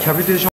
capitalismo